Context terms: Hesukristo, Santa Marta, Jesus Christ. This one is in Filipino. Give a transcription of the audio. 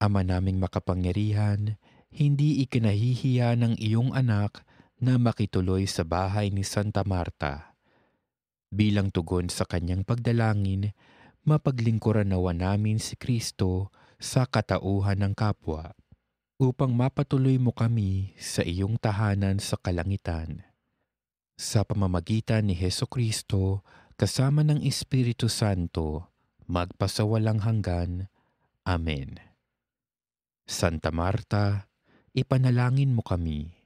Ama naming makapangyarihan, hindi ikinahihiya ng iyong anak na makituloy sa bahay ni Santa Marta. Bilang tugon sa kanyang pagdalangin, mapaglingkuran nawa namin si Kristo sa katauhan ng kapwa upang mapatuloy mo kami sa iyong tahanan sa kalangitan. Sa pamamagitan ni Hesukristo kasama ng Espiritu Santo, magpasawalang hanggan. Amen. Santa Marta, ipanalangin mo kami.